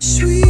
Sweet.